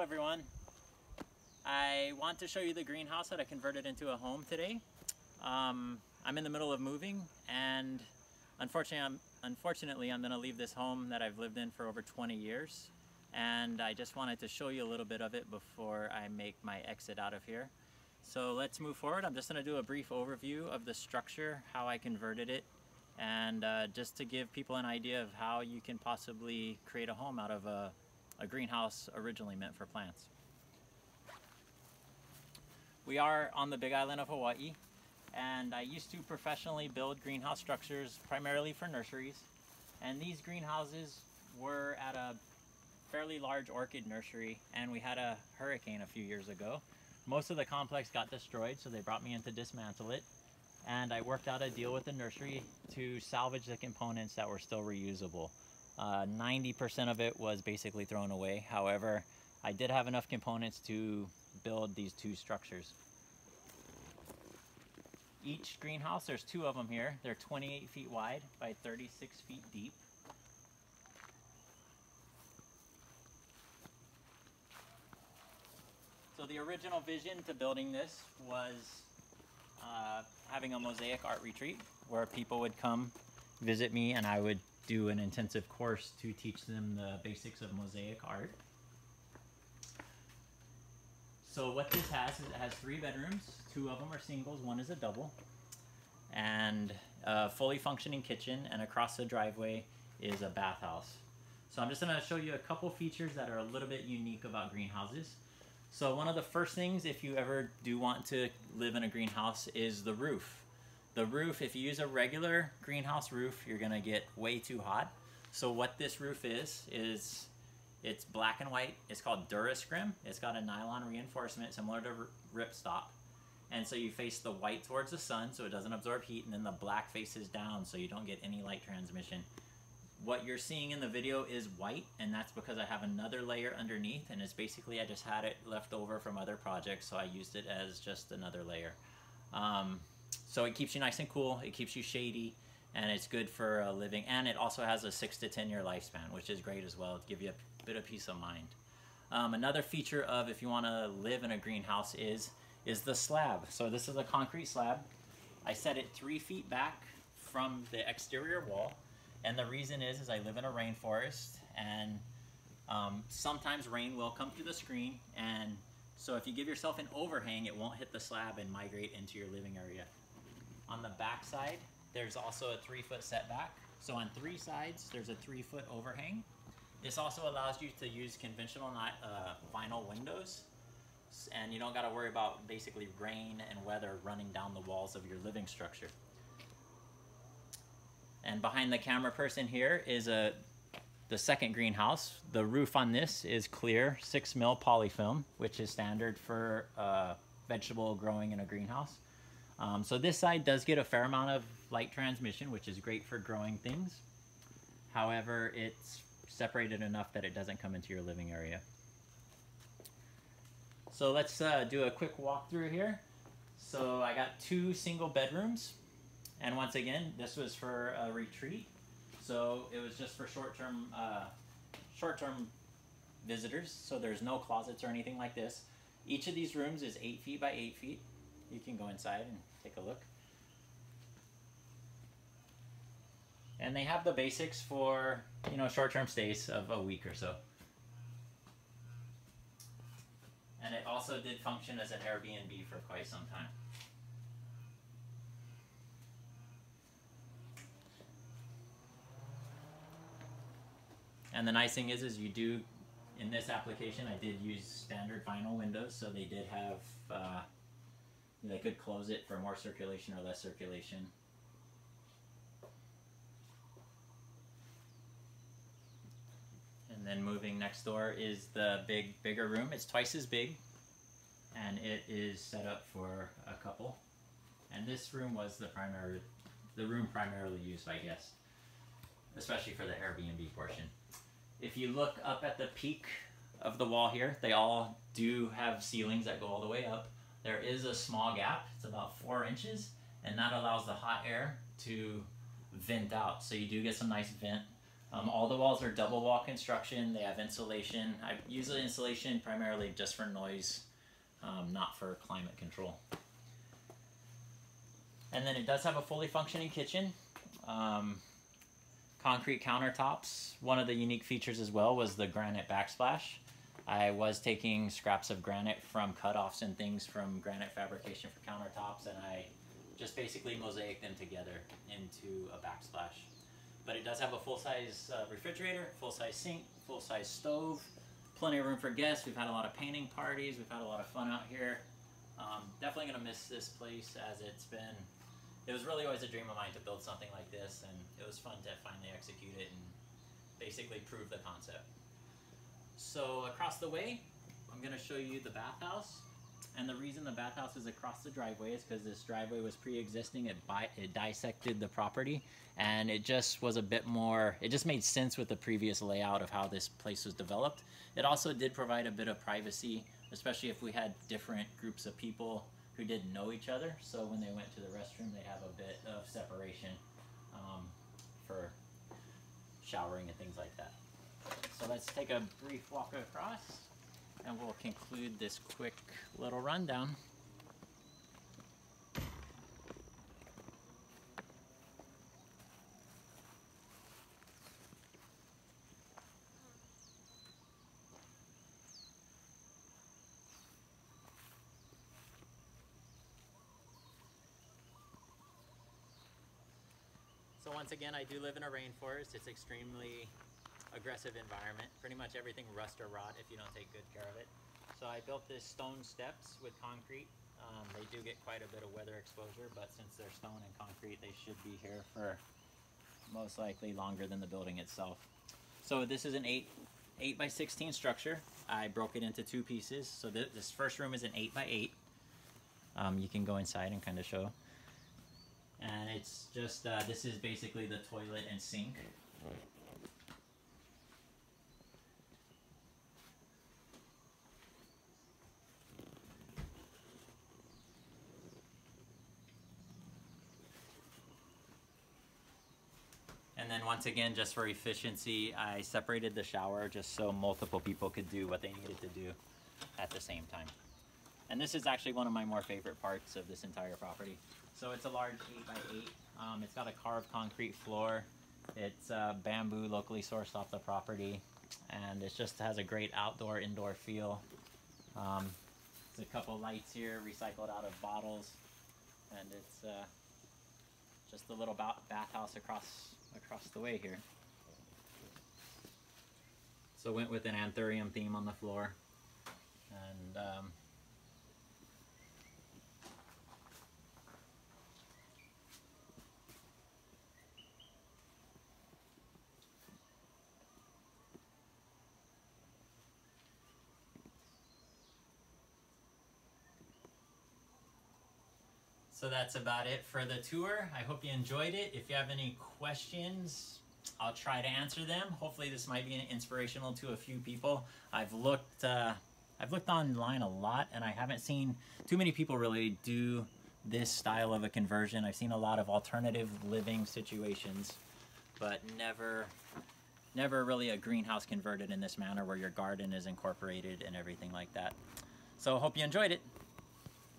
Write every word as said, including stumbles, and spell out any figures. Hello everyone. I want to show you the greenhouse that I converted into a home today. Um, I'm in the middle of moving, and unfortunately I'm, unfortunately I'm going to leave this home that I've lived in for over twenty years, and I just wanted to show you a little bit of it before I make my exit out of here. So let's move forward. I'm just going to do a brief overview of the structure, how I converted it, and uh, just to give people an idea of how you can possibly create a home out of a A greenhouse originally meant for plants. We are on the Big Island of Hawaii, and I used to professionally build greenhouse structures primarily for nurseries, and these greenhouses were at a fairly large orchid nursery, and we had a hurricane a few years ago. Most of the complex got destroyed, so they brought me in to dismantle it, and I worked out a deal with the nursery to salvage the components that were still reusable. ninety percent uh, of it was basically thrown away. However, I did have enough components to build these two structures. Each greenhouse, there's two of them here. They're twenty-eight feet wide by thirty-six feet deep. So the original vision to building this was uh, having a mosaic art retreat where people would come visit me, and I would do an intensive course to teach them the basics of mosaic art. So what this has is it has three bedrooms. Two of them are singles, one is a double, and a fully functioning kitchen, and across the driveway is a bathhouse. So I'm just going to show you a couple features that are a little bit unique about greenhouses. So one of the first things, if you ever do want to live in a greenhouse, is the roof. The roof, if you use a regular greenhouse roof, you're gonna get way too hot. So what this roof is, is it's black and white. It's called Durascrim. It's got a nylon reinforcement similar to Ripstop. And so you face the white towards the sun so it doesn't absorb heat, and then the black faces down so you don't get any light transmission. What you're seeing in the video is white, and that's because I have another layer underneath, and it's basically I just had it left over from other projects, so I used it as just another layer. Um, So it keeps you nice and cool, it keeps you shady, and it's good for uh, living. And it also has a six to ten year lifespan, which is great as well. It'll give you a bit of peace of mind. Um, another feature of if you want to live in a greenhouse is, is the slab. So this is a concrete slab. I set it three feet back from the exterior wall. And the reason is, is I live in a rainforest, and um, sometimes rain will come through the screen. And so if you give yourself an overhang, it won't hit the slab and migrate into your living area. On the back side, there's also a three foot setback. So on three sides, there's a three foot overhang. This also allows you to use conventional uh, vinyl windows, and you don't gotta worry about basically rain and weather running down the walls of your living structure. And behind the camera person here is a, the second greenhouse. The roof on this is clear six mil polyfilm, which is standard for uh, vegetable growing in a greenhouse. Um, so this side does get a fair amount of light transmission, which is great for growing things. However, it's separated enough that it doesn't come into your living area. So let's uh, do a quick walkthrough here. So I got two single bedrooms. And once again, this was for a retreat. So it was just for short-term uh, short-term visitors. So there's no closets or anything like this. Each of these rooms is eight feet by eight feet. You can go inside and take a look. And they have the basics for, you know, short-term stays of a week or so. And it also did function as an Airbnb for quite some time. And the nice thing is, is you do, in this application, I did use standard vinyl windows, so they did have, uh, they could close it for more circulation or less circulation. And then moving next door is the big, bigger room. It's twice as big, and it is set up for a couple. And this room was the primary, the room primarily used by guests, especially for the Airbnb portion. If you look up at the peak of the wall here, they all do have ceilings that go all the way up. There is a small gap, it's about four inches, and that allows the hot air to vent out. So you do get some nice vent. Um, all the walls are double wall construction. They have insulation. I use insulation primarily just for noise, um, not for climate control. And then it does have a fully functioning kitchen. Um, concrete countertops. One of the unique features as well was the granite backsplash. I was taking scraps of granite from cutoffs and things from granite fabrication for countertops, and I just basically mosaic them together into a backsplash. But it does have a full-size uh, refrigerator, full-size sink, full-size stove, plenty of room for guests. We've had a lot of painting parties. We've had a lot of fun out here. Um, definitely going to miss this place, as it's been, it was really always a dream of mine to build something like this, and it was fun to finally execute it and basically prove the concept. So across the way, I'm going to show you the bathhouse. And the reason the bathhouse is across the driveway is because this driveway was pre-existing. It, it dissected the property, and it just was a bit more, it just made sense with the previous layout of how this place was developed. It also did provide a bit of privacy, especially if we had different groups of people who didn't know each other. So when they went to the restroom, they'd have a bit of separation um, for showering and things like that. So let's take a brief walk across, and we'll conclude this quick little rundown. So once again, I do live in a rainforest. It's extremely aggressive environment. Pretty much everything rust or rot if you don't take good care of it. So I built this stone steps with concrete. Um, they do get quite a bit of weather exposure, but since they're stone and concrete, they should be here for most likely longer than the building itself. So this is an eight, eight by sixteen structure. I broke it into two pieces. So th this first room is an eight by eight. Um, you can go inside and kind of show. And it's just, uh, this is basically the toilet and sink. And then once again, just for efficiency, I separated the shower just so multiple people could do what they needed to do at the same time. And this is actually one of my more favorite parts of this entire property. So it's a large eight by eight. Um, it's got a carved concrete floor. It's uh, bamboo locally sourced off the property. And it just has a great outdoor, indoor feel. Um, there's a couple lights here recycled out of bottles. And it's uh, just a little ba- bathhouse across across the way here. So went with an anthurium theme on the floor, and um, so that's about it for the tour. I hope you enjoyed it. If you have any questions, I'll try to answer them. Hopefully this might be inspirational to a few people. I've looked, uh, I've looked online a lot, and I haven't seen too many people really do this style of a conversion. I've seen a lot of alternative living situations, but never, never really a greenhouse converted in this manner where your garden is incorporated and everything like that. So I hope you enjoyed it.